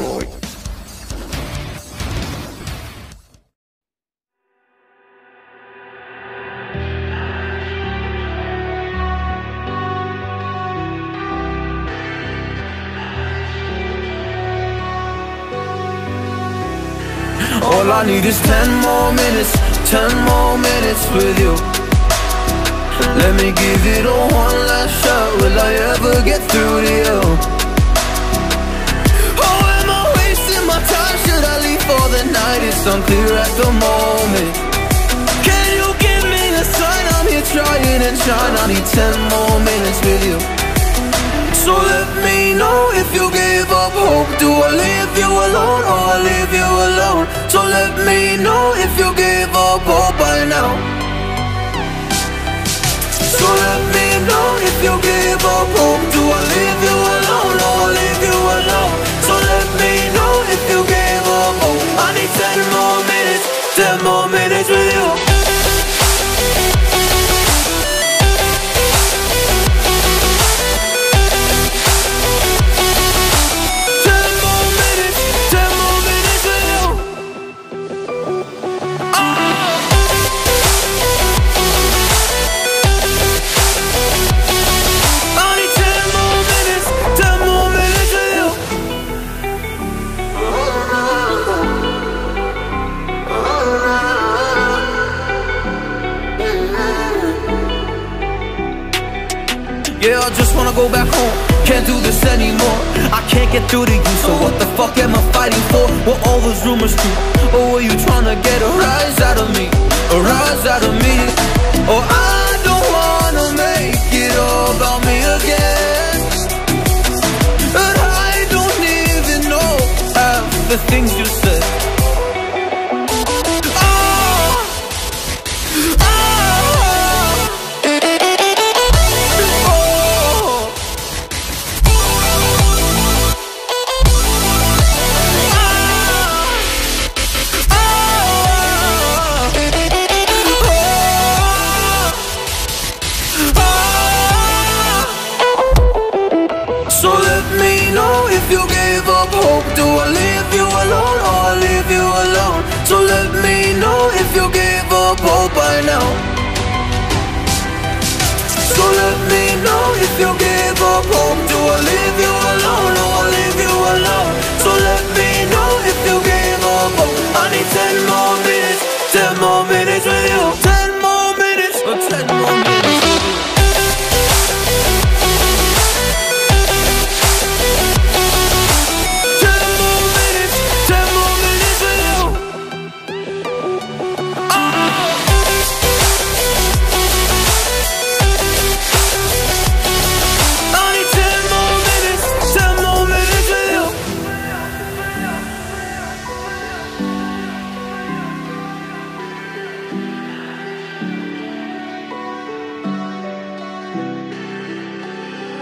destroyed. All I need is 10 more minutes, 10 more minutes with you. Let me give it a one last shot. Will I ever get through to you? Oh, am I wasting my time? Should I leave for the night? It's unclear at the moment. Can you give me a sign? I'm here trying and trying. I need 10 more minutes with you. So let me know if you gave up hope. Do I leave you alone or I leave you alone? So let me know if you gave up hope by now. So let me know if you gave up hope. Do I leave you alone or I leave you alone? So let me know if you gave up hope. I need 10 more minutes, 10 more minutes with you. Yeah, I just wanna go back home. Can't do this anymore. I can't get through to you, so what the fuck am I fighting for? What all those rumors do? Or were you trying to get a rise out of me? A rise out of me? Oh, I don't wanna make it all about me again. And I don't even know half the things you said. Do I leave you alone or I leave you alone? So let me know if you gave up hope by now. So let me know if you gave up hope. Do I leave you alone or I leave you alone? So let me know if you gave up hope. I need 10 more minutes, 10 more minutes with you. 10 more minutes, or 10 more minutes.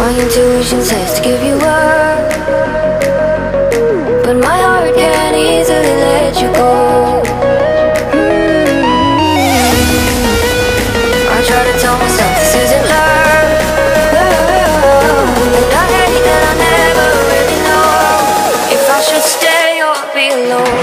My intuition says to give you up, but my heart can't easily let you go. I try to tell myself this isn't love, and I hate that I never really know if I should stay or be alone.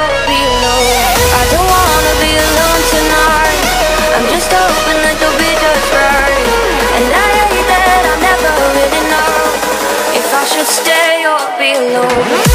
or be alone. I don't wanna be alone tonight. I'm just hoping that you'll be just right. And I hate that I'll never really know if I should stay or be alone.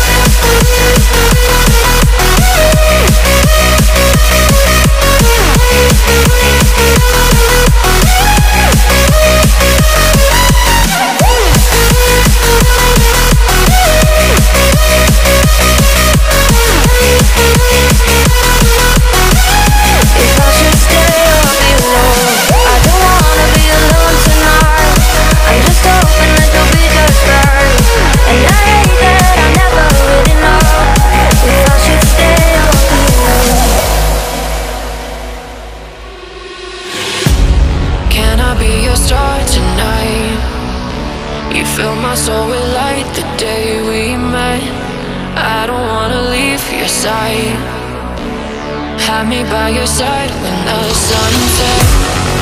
Have me by your side when the sun sets.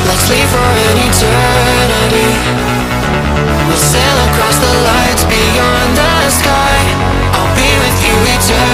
Let's leave for an eternity. We'll sail across the lights beyond the sky. I'll be with you eternally.